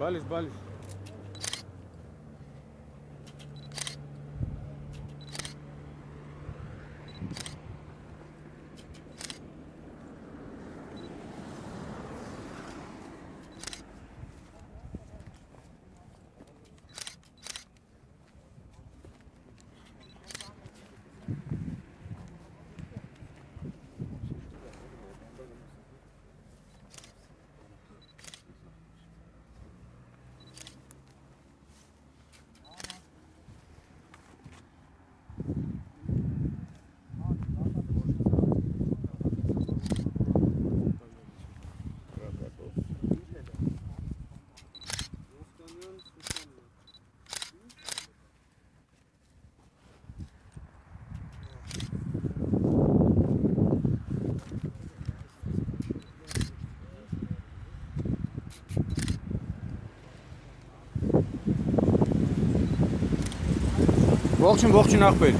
Vale. Ողջույն ախպեր,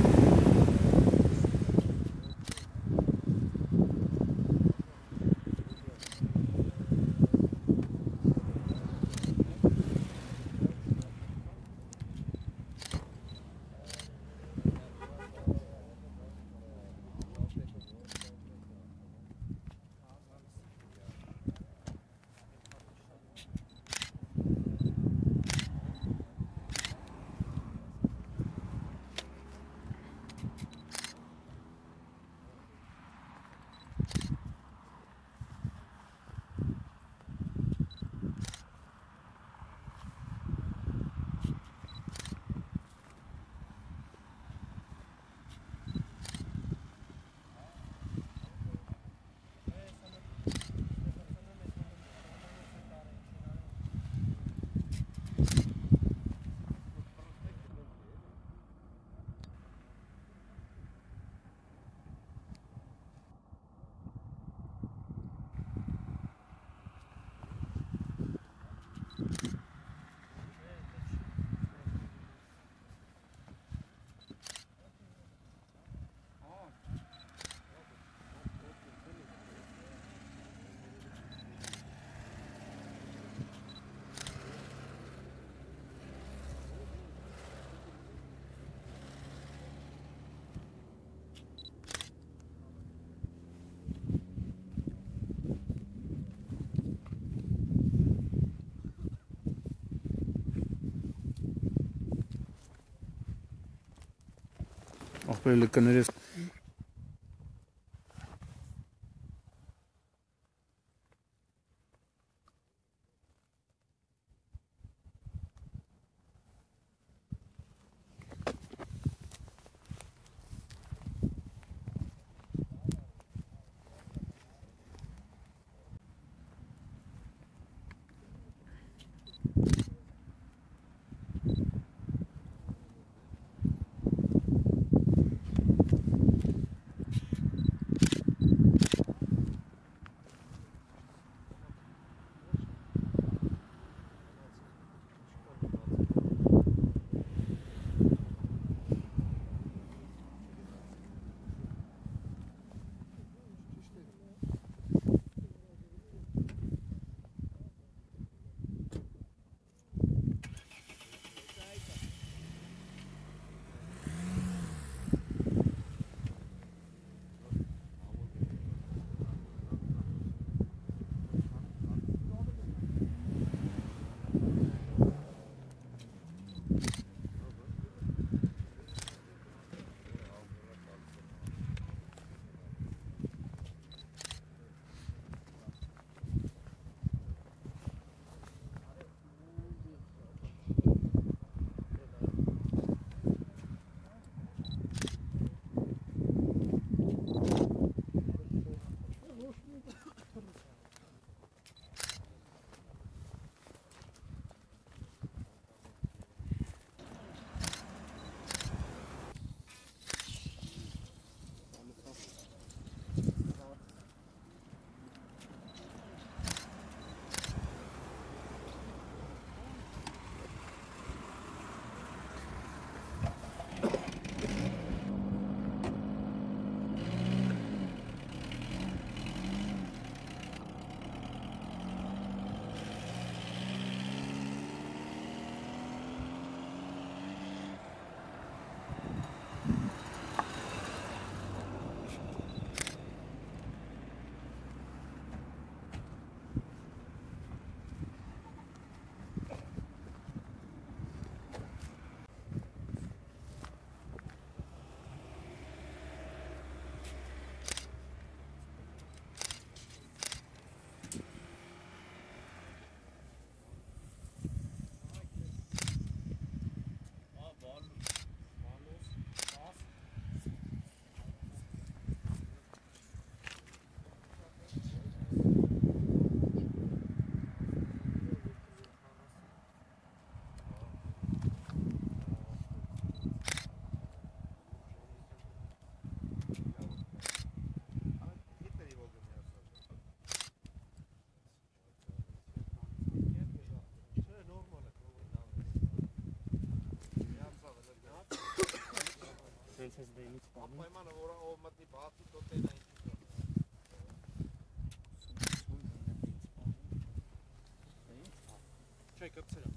Ախպերը կներես se zde nic padne. A pojma novou o matný bátu, to ty nejde. Čekaj, kapce dá.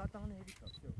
I don't have it up here.